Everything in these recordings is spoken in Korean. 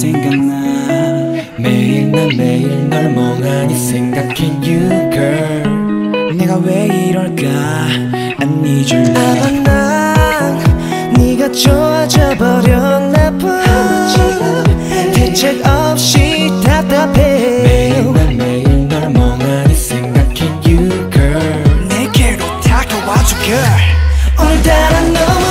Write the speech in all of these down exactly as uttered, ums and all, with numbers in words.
생각나. 매일 난 매일 널 멍하니 생각해 you girl. 내가 왜 이럴까 I need you love. 아마 난 네가 좋아져 버렸나 봐. 대책 없이 답답해. 매일 난 매일 널 멍하니 생각해 you girl. 내게로 다가와줘 girl. 오늘따라 너무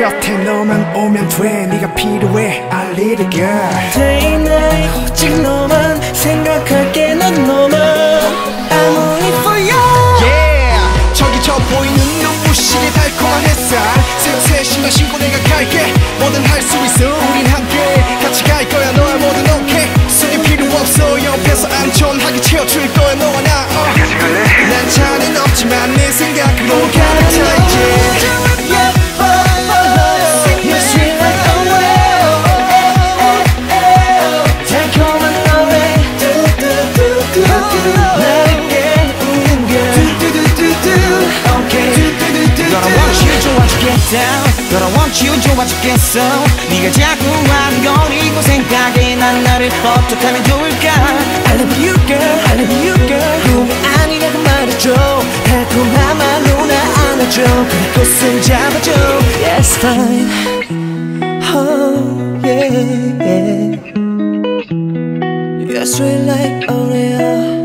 곁에 너만 오면 돼. 네가 필요해 I need a girl. Day night 오직 너만 생각할게. 난 너만 I'm only for you. Yeah 저기 저 보이는 눈부시게 달콤한 햇살. 셋셋 신나 신고 내가 갈게. 뭐든 할 수 있어 우린 함께. 같이 갈 거야 너와 뭐든 오케이. 손이 필요 없어 옆에서 안전하게 채워줄 거야 너와 나. 어. 난 차는 없지만 내 생각으로 가는 타이제. But I want you 좋아 죽겠어. 네가 자꾸 안 거리고 생각해. 난 나를 어떻게 하면 좋을까. I love you girl, I love you girl. 꿈이 아니라고 말해줘. 달콤한 말로 나 안아줘. 그곳을 잡아줘. Yes fine, oh yeah, yeah. You're sweet like Oreo.